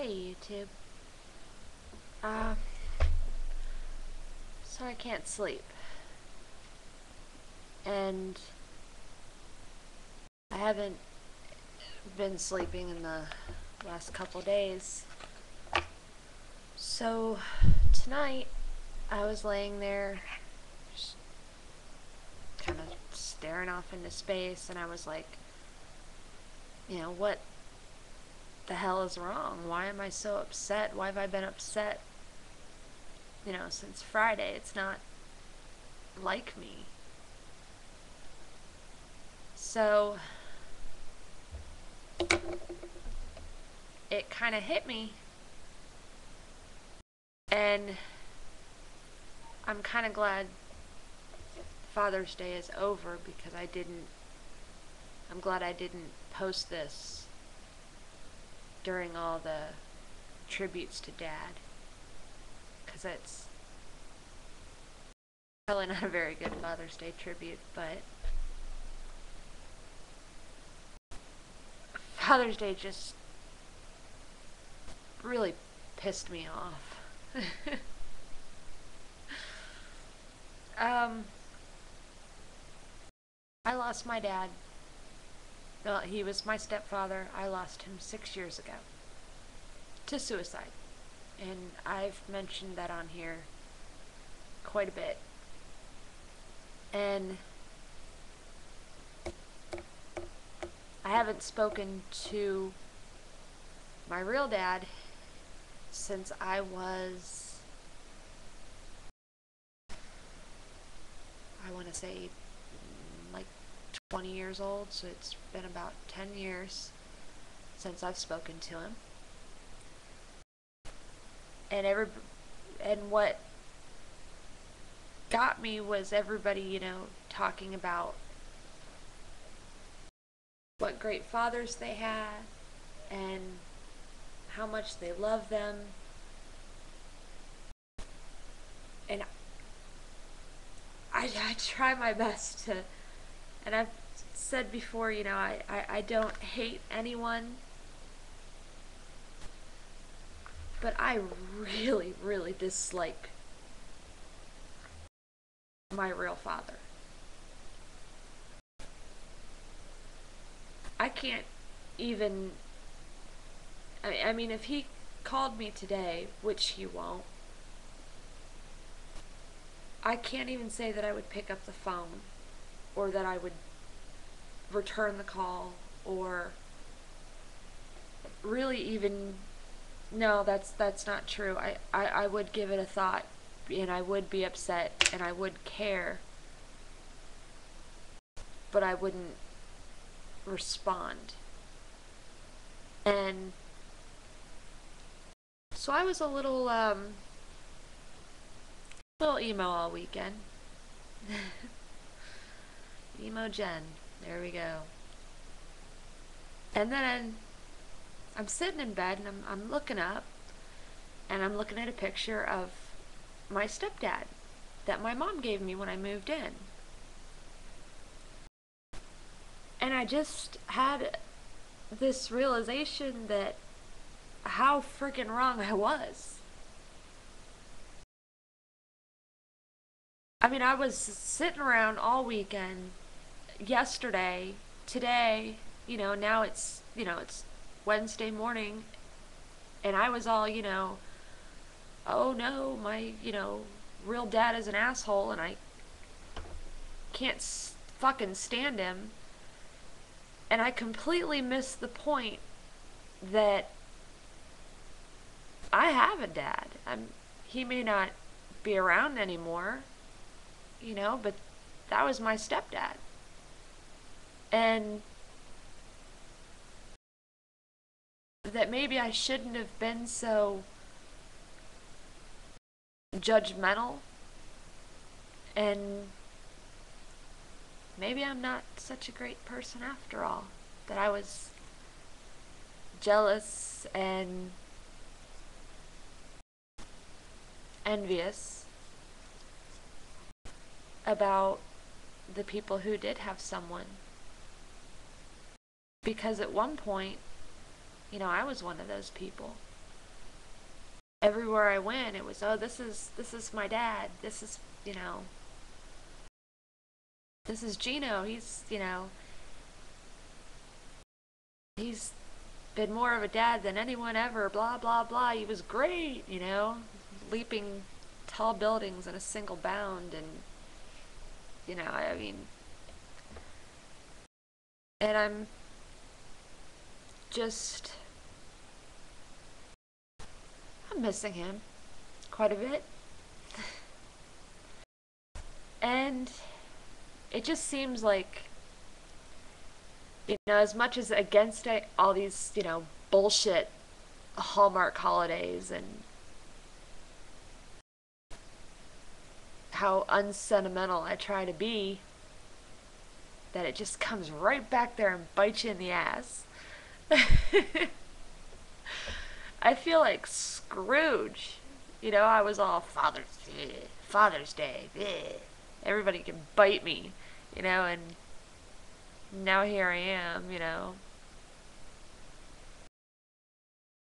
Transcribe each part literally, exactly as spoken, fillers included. Hey YouTube. Um, so I can't sleep. And I haven't been sleeping in the last couple days. So tonight I was laying there just kind of staring off into space, and I was like, you know, what the hell is wrong? Why am I so upset? Why have I been upset, you know, since Friday? It's not like me. So it kind of hit me, and I'm kind of glad Father's Day is over, because I didn't I'm glad I didn't post this during all the tributes to Dad, because that's probably not a very good Father's Day tribute. But Father's Day just really pissed me off. um, I lost my dad. Well, he was my stepfather. I lost him six years ago to suicide. And I've mentioned that on here quite a bit. And I haven't spoken to my real dad since I was, I want to say, like twenty years old, so it's been about ten years since I've spoken to him. And every and what got me was everybody, you know, talking about what great fathers they had and how much they loved them. And I, I try my best to, and I've said before, you know, I, I, I don't hate anyone, but I really, really dislike my real father. I can't even, I, I mean, if he called me today, which he won't, I can't even say that I would pick up the phone, or that I would return the call, or really even, no, that's that's not true. I, I, I would give it a thought, and I would be upset, and I would care, but I wouldn't respond. And so I was a little, um, little emo all weekend. Emo Jen, there we go. And then I'm sitting in bed, and I'm, I'm looking up, and I'm looking at a picture of my stepdad that my mom gave me when I moved in. And I just had this realization that how freaking wrong I was. I mean, I was sitting around all weekend, yesterday, today, you know, now it's, you know, it's Wednesday morning, and I was all, you know, oh no, my, you know, real dad is an asshole, and I can't s- fucking stand him. And I completely missed the point that I have a dad. I'm, he may not be around anymore, you know, but that was my stepdad. And that maybe I shouldn't have been so judgmental, and maybe I'm not such a great person after all, that I was jealous and envious about the people who did have someone. Because at one point, you know, I was one of those people. everywhere I went, it was, oh, this is, this is my dad. This is, you know, this is Gino. He's, you know, he's been more of a dad than anyone ever, blah, blah, blah. He was great, you know, leaping tall buildings in a single bound. And, you know, I mean, and I'm just, I'm missing him quite a bit. And it just seems like, you know, as much as against all these, you know, bullshit Hallmark holidays and how unsentimental I try to be, that it just comes right back there and bites you in the ass. I feel like Scrooge. You know, I was all Father's Day, Father's Day, bleh. Everybody can bite me, you know, and now here I am, you know,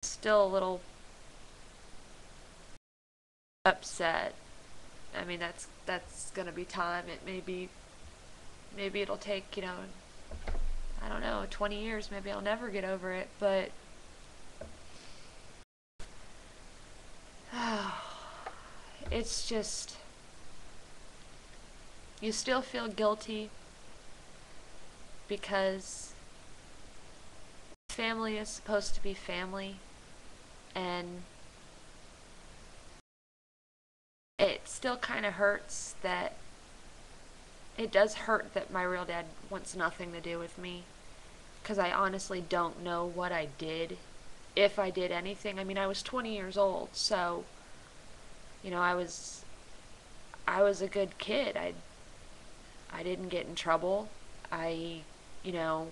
still a little upset. I mean, that's that's gonna be time. It may be, maybe it'll take, you know, I don't know, twenty years. Maybe I'll never get over it, but oh, it's just, you still feel guilty because family is supposed to be family, and it still kind of hurts that, it does hurt that my real dad wants nothing to do with me, because I honestly don't know what I did, if I did anything. I mean, I was twenty years old, so, you know, I was, I was a good kid. I, I didn't get in trouble. I, you know,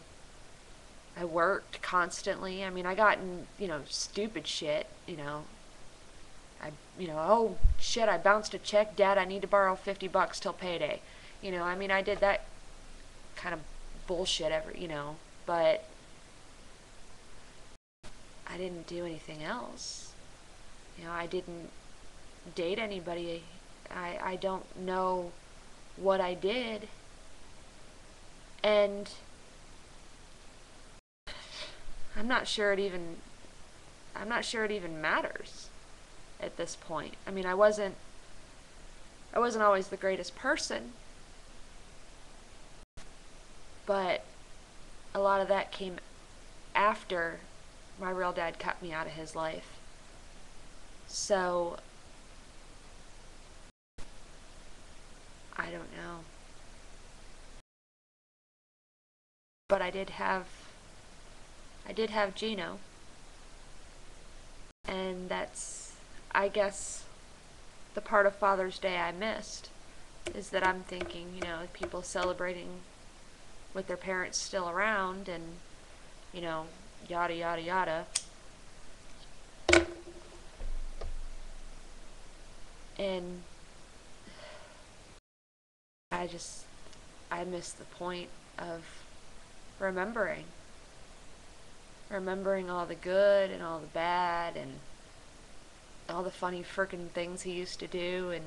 I worked constantly. I mean, I got in, you know, stupid shit, you know. I, you know, oh, shit, I bounced a check. Dad, I need to borrow fifty bucks till payday. You know, I mean, I did that kind of bullshit every, you know, but I didn't do anything else. You know, I didn't date anybody. I, I don't know what I did. And I'm not sure it even, I'm not sure it even matters at this point. I mean, I wasn't, I wasn't always the greatest person, but a lot of that came after my real dad cut me out of his life. So, I don't know. But I did have, I did have Gino, and that's, I guess, the part of Father's Day I missed, is that I'm thinking, you know, people celebrating with their parents still around, and, you know, yada yada yada, and I just, I missed the point of remembering, remembering all the good and all the bad and all the funny frickin' things he used to do, and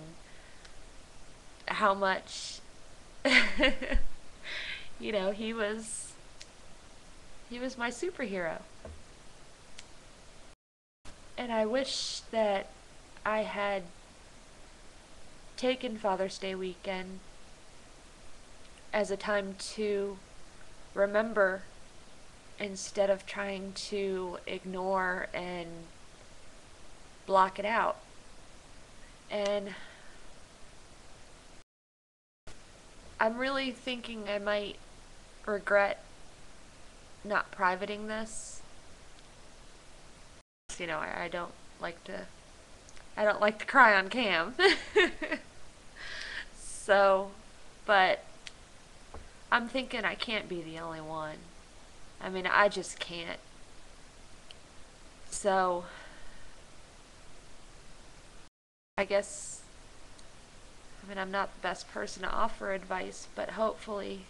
how much, you know, he was, he was my superhero. And I wish that I had taken Father's Day weekend as a time to remember, instead of trying to ignore and block it out. And I'm really thinking I might regret not privating this. You know, I, I don't like to, I don't like to cry on cam. So, but I'm thinking I can't be the only one. I mean, I just can't. So, I guess, I mean, I'm not the best person to offer advice, but hopefully